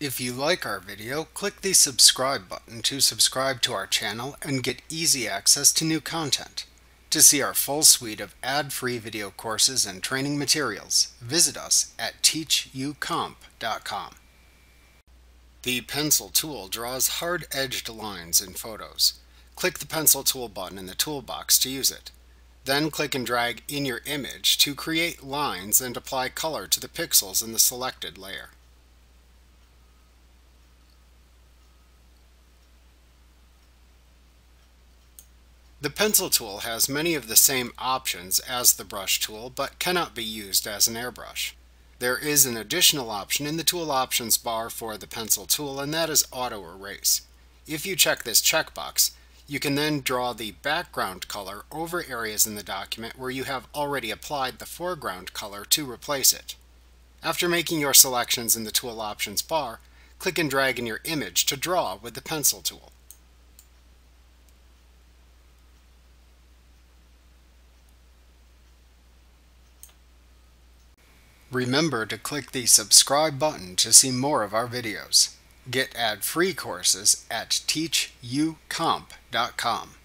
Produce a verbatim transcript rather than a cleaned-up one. If you like our video, click the subscribe button to subscribe to our channel and get easy access to new content. To see our full suite of ad-free video courses and training materials, visit us at teach U comp dot com. The pencil tool draws hard-edged lines in photos. Click the pencil tool button in the toolbox to use it. Then click and drag in your image to create lines and apply color to the pixels in the selected layer. The pencil tool has many of the same options as the brush tool, but cannot be used as an airbrush. There is an additional option in the tool options bar for the pencil tool, and that is auto erase. If you check this checkbox, you can then draw the background color over areas in the document where you have already applied the foreground color to replace it. After making your selections in the tool options bar, click and drag in your image to draw with the pencil tool. Remember to click the subscribe button to see more of our videos. Get ad-free courses at teach U comp dot com.